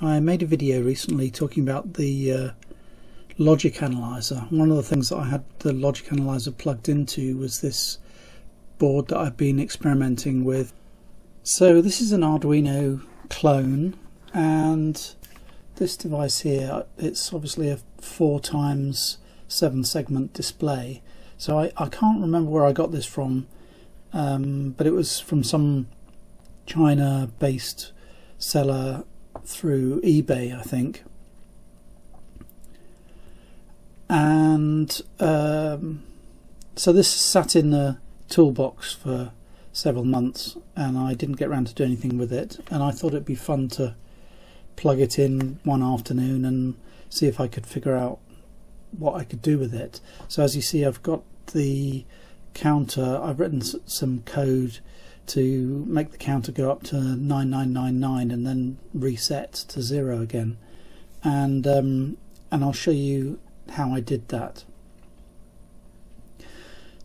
I made a video recently talking about the logic analyzer. One of the things that I had the logic analyzer plugged into was this board that I've been experimenting with. So this is an Arduino clone, and this device here, it's obviously a 4x7 segment display. So I can't remember where I got this from, but it was from some China-based seller through eBay, I think. And so this sat in the toolbox for several months, and I didn't get around to do anything with it, and I thought it'd be fun to plug it in one afternoon and see if I could figure out what I could do with it. So as you see, I've got the counter. I've written some code to make the counter go up to 9999 and then reset to 0 again, and I'll show you how I did that.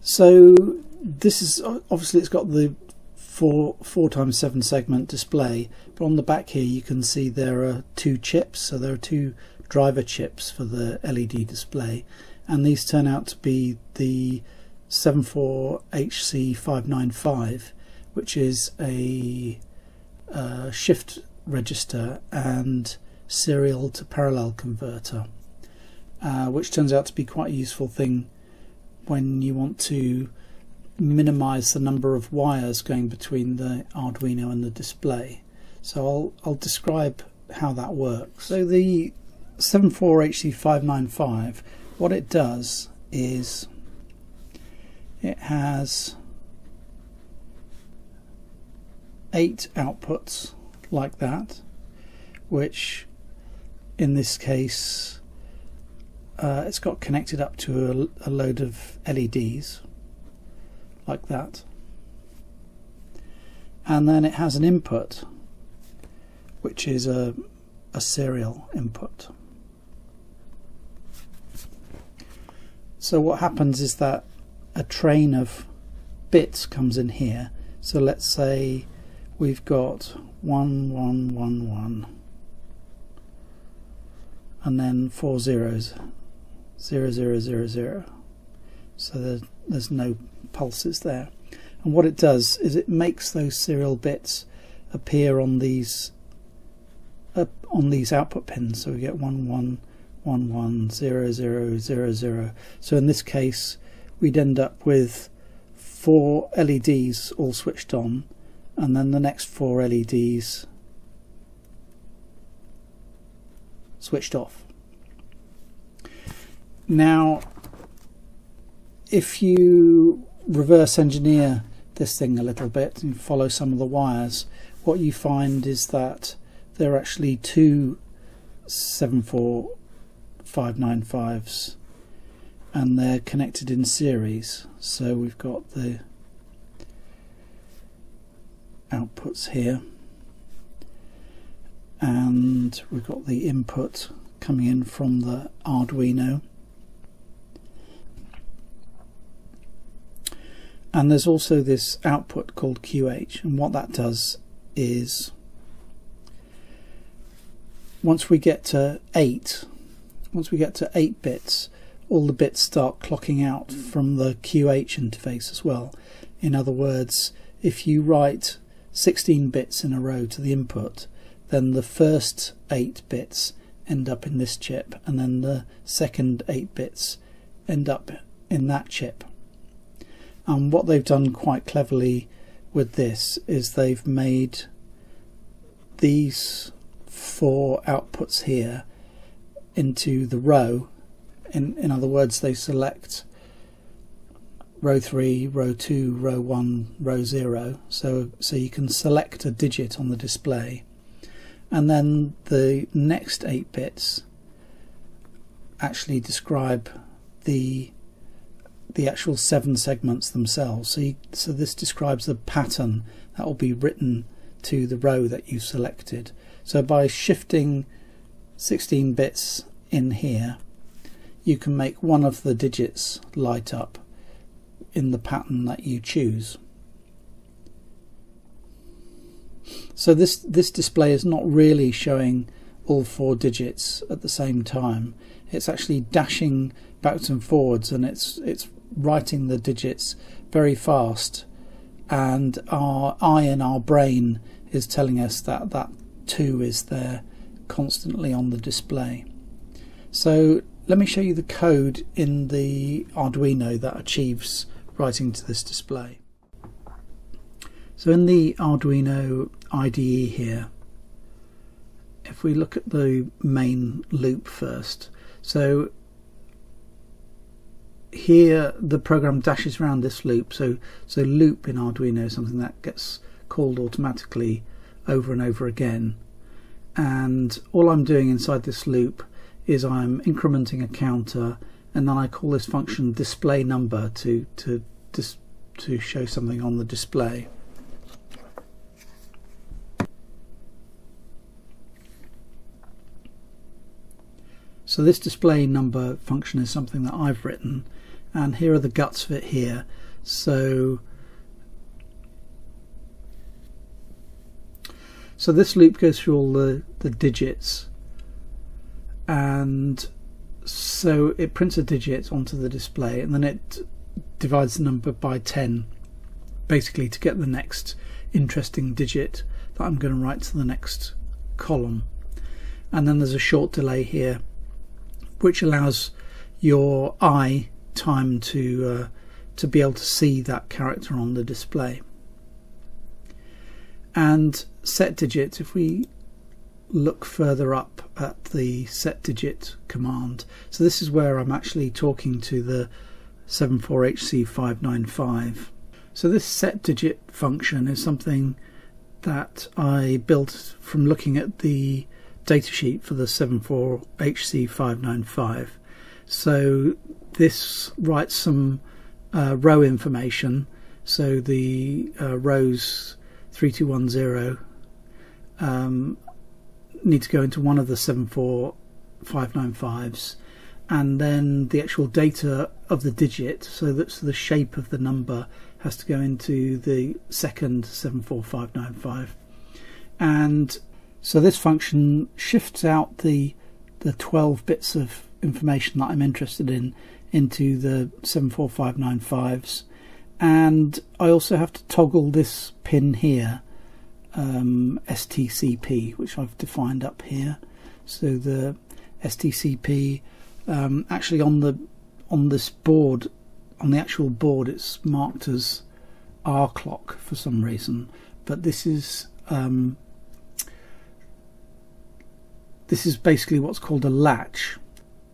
So this is obviously, it's got the 4x7 segment display, but on the back here you can see there are two chips. So there are two driver chips for the LED display, and these turn out to be the 74HC595, which is a shift register and serial to parallel converter, which turns out to be quite a useful thing when you want to minimize the number of wires going between the Arduino and the display. So I'll describe how that works. So the 74HC595, what it does is it has 8 outputs like that, which in this case it's got connected up to a load of LEDs like that, and then it has an input which is a serial input. So what happens is that a train of bits comes in here. So let's say we've got 1111 and then 4 zeros, 0000. So there's no pulses there, and what it does is it makes those serial bits appear on these output pins. So we get 1111 0000. So in this case we'd end up with 4 LEDs all switched on, and then the next 4 LEDs switched off. Now if you reverse engineer this thing a little bit and follow some of the wires, what you find is that there are actually two 74595s, and they're connected in series. So we've got the outputs here, and we've got the input coming in from the Arduino, and there's also this output called QH, and what that does is once we get to 8 bits, all the bits start clocking out from the QH interface as well. In other words, if you write 16 bits in a row to the input, then the first 8 bits end up in this chip, and then the second 8 bits end up in that chip. And what they've done quite cleverly with this is they've made these 4 outputs here into the row. In other words, they select row 3, row 2, row 1, row 0, so you can select a digit on the display, and then the next 8 bits actually describe the actual 7 segments themselves. So this describes the pattern that will be written to the row that you selected. So by shifting 16 bits in here, you can make one of the digits light up in the pattern that you choose. So this display is not really showing all four digits at the same time. It's actually dashing backwards and forwards, and it's writing the digits very fast, and our eye and our brain is telling us that that 2 is there constantly on the display. So let me show you the code in the Arduino that achieves writing to this display. So in the Arduino IDE here, if we look at the main loop first, so here the program dashes around this loop. So loop in Arduino is something that gets called automatically over and over again, and all I'm doing inside this loop is I'm incrementing a counter, and then I call this function display number to show something on the display. So this display number function is something that I've written, and here are the guts of it here. So this loop goes through all the digits, and so it prints a digit onto the display, and then it divides the number by 10 basically to get the next interesting digit that I'm going to write to the next column. And then there's a short delay here which allows your eye time to be able to see that character on the display. And set digit, if we look further up at the set digit command, so this is where I'm actually talking to the 74HC595. So this set digit function is something that I built from looking at the datasheet for the 74HC595. So this writes some row information, so the rows 3210 need to go into one of the 74595s, and then the actual data of the digit, so that's the shape of the number, has to go into the second 74595. And so this function shifts out the 12 bits of information that I'm interested in into the 74595s, and I also have to toggle this pin here, STCP, which I've defined up here. So the STCP, actually on the actual board, it's marked as R clock for some reason, but this is basically what's called a latch.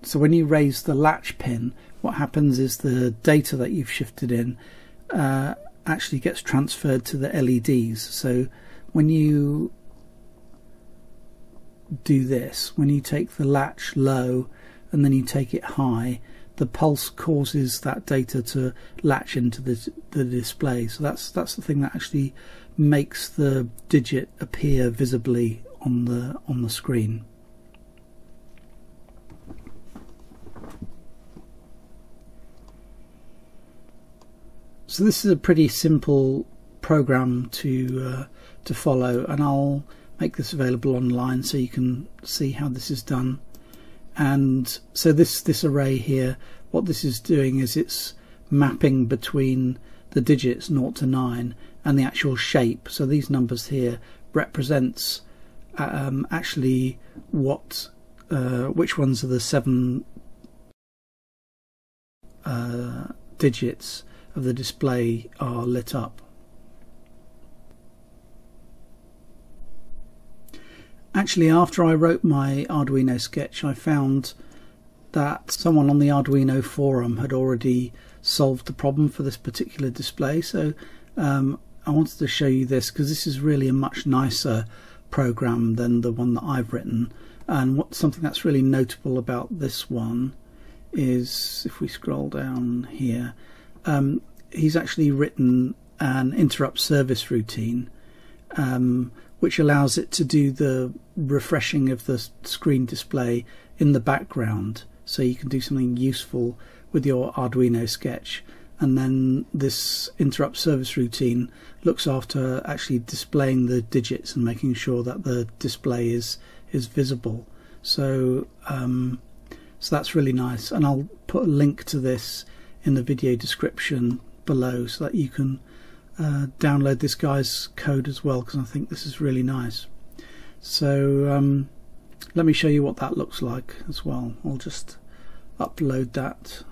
So when you raise the latch pin, what happens is the data that you've shifted in actually gets transferred to the LEDs. So when you do this, when you take the latch low and then you take it high, the pulse causes that data to latch into the display. So that's the thing that actually makes the digit appear visibly on the screen. So this is a pretty simple program to follow, and I'll make this available online so you can see how this is done. And so this array here, what this is doing is it's mapping between the digits 0 to 9 and the actual shape. So these numbers here represents actually what which ones are the 7 digits of the display are lit up. Actually, after I wrote my Arduino sketch, I found that someone on the Arduino forum had already solved the problem for this particular display, so I wanted to show you this because this is really a much nicer program than the one that I've written. And something that's really notable about this one is, if we scroll down here, he's actually written an interrupt service routine, which allows it to do the refreshing of the screen display in the background, so you can do something useful with your Arduino sketch. And then this interrupt service routine looks after actually displaying the digits and making sure that the display is is visible. So so that's really nice, and I'll put a link to this in the video description below so that you can download this guy's code as well, because I think this is really nice. So let me show you what that looks like as well. I'll just upload that.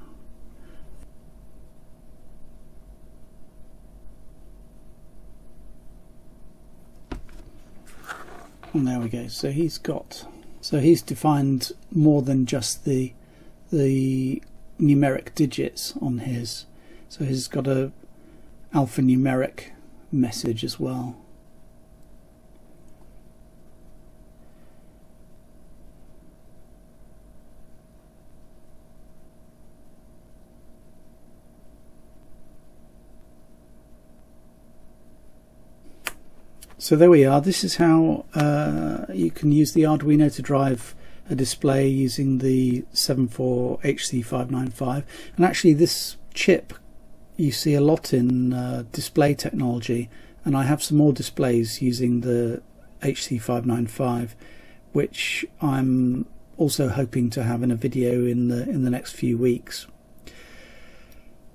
And there we go. So he's defined more than just the numeric digits on his. So he's got a alphanumeric message as well. So there we are. This is how you can use the Arduino to drive a display using the 74HC595. And actually this chip you see a lot in display technology, and I have some more displays using the HC595, which I'm also hoping to have in a video in the next few weeks.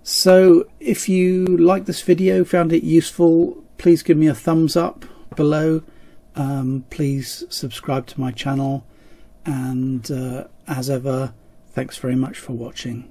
So if you like this video, found it useful, please give me a thumbs up below. Please subscribe to my channel, and as ever, thanks very much for watching.